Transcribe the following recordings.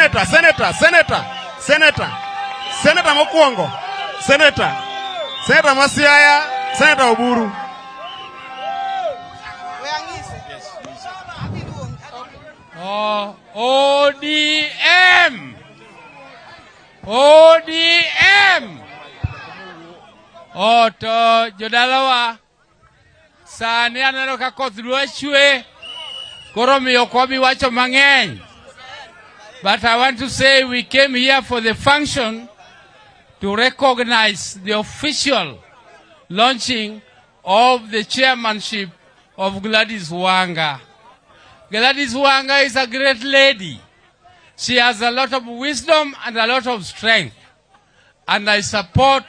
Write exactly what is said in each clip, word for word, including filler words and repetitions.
Senator, Senator, Senator, Senator, Senator Mokwongo, Senator, Senator Masya, Senator Oburu. Oh, O D M. O D M. Oto to jodalawa sani analoka kothluashwe koromi okomi wacho mangeng. But I want to say we came here for the function to recognize the official launching of the chairmanship of Gladys Wanga. Gladys Wanga is a great lady. She has a lot of wisdom and a lot of strength. And I support,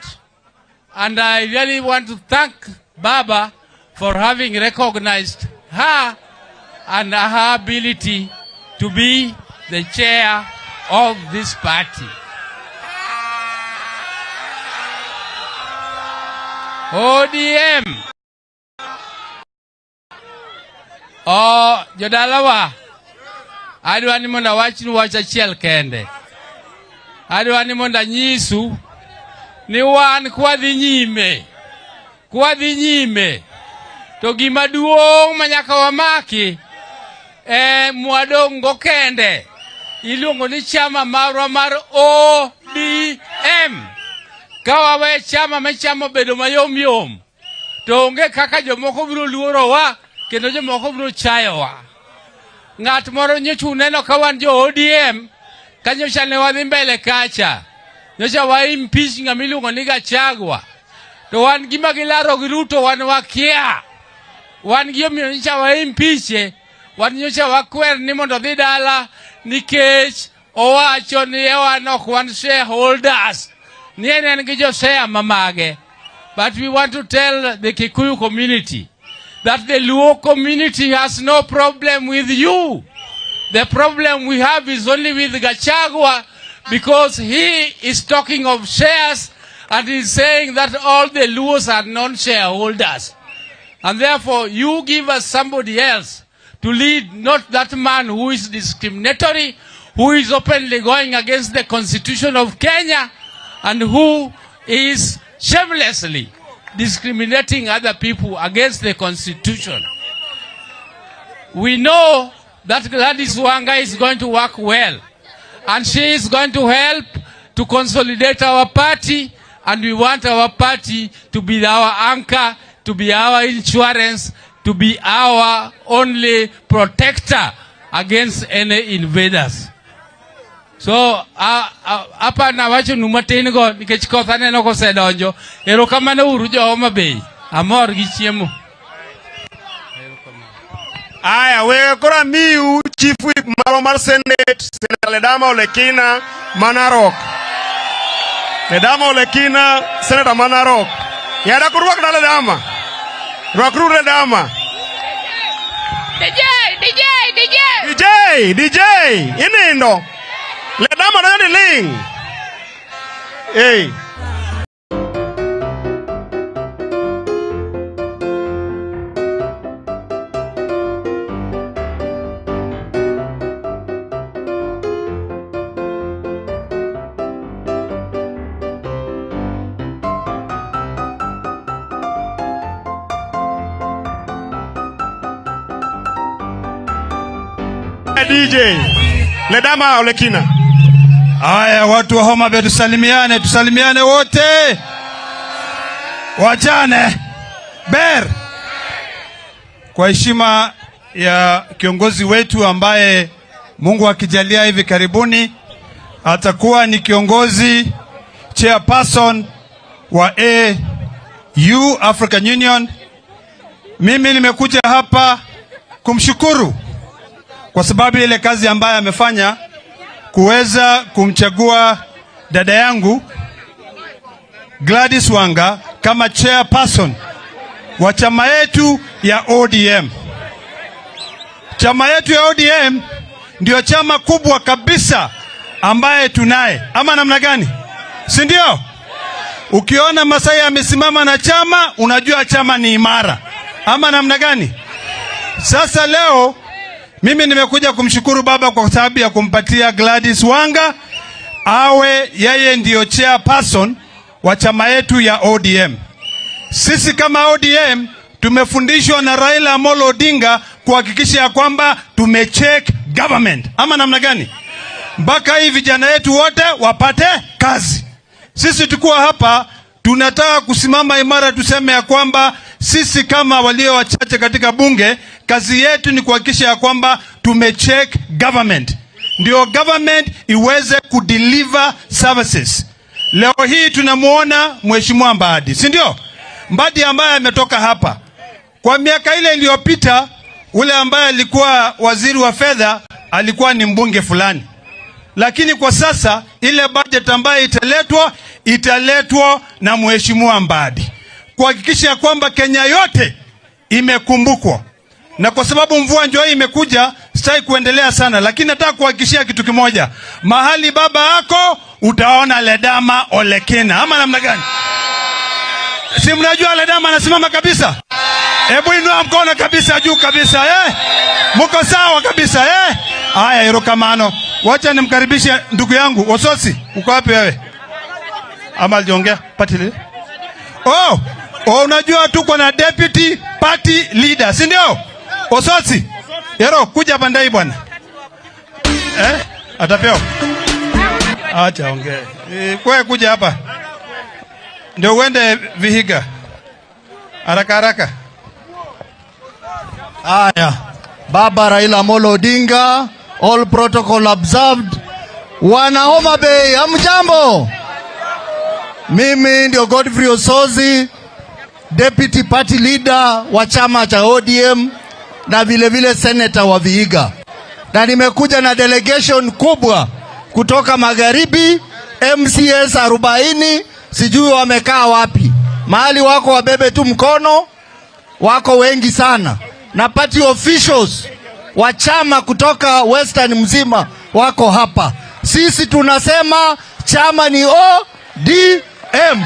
and I really want to thank Baba for having recognized her and her ability to be the chair of this party. O D M. Oh, Jodalawa. Adwa ni monda wachinu wachachiel kende. Adwa ni monda nyisu. Ni wan kwa dhi nyime. Kwa dhi nyime. Togi maduong manyaka wamaki. E mwadongo kende. Ilungo ni chama marwa mar O D M. Kawa we chama mechama bedo mayom yom. Toonge kaka jomoko biro luoro wa. Kendo jomoko biro chayo wa. Nga tomorrow nyechu neno kawan jo O D M kanyosha ne wadhimbele kacha nyosha wa impeach nga milungo ni Gachagua to wan gima gilaro giruto wan wakia wan giyomyo nyosha wa impeach wan nyosha wa kwer ni mondo dhidala ni cage owacho ni ewa nok wan shareholders ni ene ngijo share mamage. But we want to tell the Kikuyu community that the Luo community has no problem with you. The problem we have is only with Gachagua, because he is talking of shares and is saying that all the Luos are non-shareholders. And therefore, you give us somebody else to lead, not that man who is discriminatory, who is openly going against the Constitution of Kenya, and who is shamelessly discriminating other people against the Constitution. We know that Gladys Wanga is going to work well, and she is going to help to consolidate our party, and we want our party to be our anchor, to be our insurance, to be our only protector against any invaders. So, hapa na wacho numateni go, nikechikotha neno kose donjo, ero kamane urujo oma bei, amor gichiemo. Aya, wewe kura miu, chief whip, maromar senate, seneta Ledama Olekina, Manarok. Ledama Olekina, seneta Manarok. Yada kuruwa kuna Ledama. Ruakuru Ledama. D J, D J, D J. D J, D J, ini indo. Ledama na yoni ling. Hey. D J. Ledama Olekina. Aya, watu wa Homa Bay tusalimiane, tusalimiane wote. Wajane, ber. Kwa heshima ya kiongozi wetu ambaye Mungu akijalia hivi karibuni atakuwa ni kiongozi chairperson wa A U African Union. Mimi nimekuja hapa kumshukuru kwa sababu ile kazi ambayo amefanya kuweza kumchagua dada yangu Gladys Wanga kama chairperson wa chama yetu ya O D M. Chama yetu ya O D M ndio chama kubwa kabisa ambaye tunaye. Ama namna gani? Si ndio? Ukiona Masai amesimama na chama, unajua chama ni imara. Ama namna gani? Sasa leo Mimi nimekuja kumshukuru baba kwa sababu ya kumpatia Gladys Wanga awe yeye ndio chairperson wa chama yetu ya O D M. Sisi kama O D M tumefundishwa na Raila Amolo Odinga kuhakikisha kwamba tumecheck government. Ama namna gani? Mpaka hivi vijana yetu wote wapate kazi. Sisi tukua hapa tunataka kusimama imara, tuseme ya kwamba sisi kama walio wachache katika bunge, kazi yetu ni kuhakikisha ya kwamba tumecheck government. Ndio government iweze kudeliver services. Leo hii tunamuona mheshimiwa Mbadi, si ndio? Mbadi ambaye ametoka hapa. Kwa miaka ile iliyopita, ule ambaye alikuwa waziri wa fedha alikuwa ni mbunge fulani. Lakini kwa sasa ile budget ambayo italetwa italetwa na mheshimiwa Mbadi, kuhakikisha kwamba Kenya yote imekumbukwa. Na kwa sababu mvua njoo imekuja, sitaki kuendelea sana, lakini nataka kuhakikishia kitu kimoja. Mahali baba yako utaona Ledama Olekena. Ama namna gani? Si mnajua Ledama anasimama kabisa? Hebu inua mkono kabisa juu kabisa, eh? Mko sawa kabisa, eh? Haya, irokamano. Wacha nimkaribishe ndugu yangu Ososi. Uko wapi wewe? Ama aliongea patili. Oh, oh, unajua tuko na deputy party leader, si ndio? Ososi. Yero kuja bandai bwana. Eh? Atapeo. Acha ongee. E, kwa kuja hapa. Ndio uende Vihiga. Haraka haraka. Aya. Baba Raila Amolo Odinga, all protocol observed. Wana Homa Bay, amjambo. Mimi ndio Godfrey Sozi, deputy party leader wa chama cha O D M na vile vile senator wa Vihiga. Na nimekuja na delegation kubwa kutoka magharibi, M C S arobaini, sijui wamekaa wapi. Mahali wako wabebe tu mkono, wako wengi sana. Na party officials wa chama kutoka Western mzima wako hapa. Sisi tunasema chama ni O D M. M.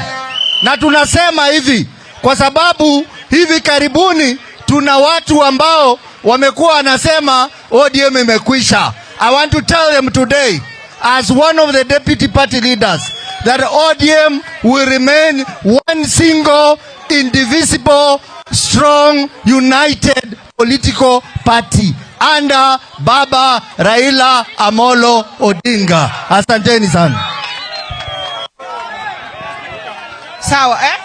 Na tunasema hivi kwa sababu hivi karibuni tuna watu ambao wamekuwa wanasema O D M imekwisha. I want to tell them today as one of the deputy party leaders that O D M will remain one single, indivisible, strong, united political party under Baba Raila Amolo Odinga. Asanteni sana. Sawa, eh?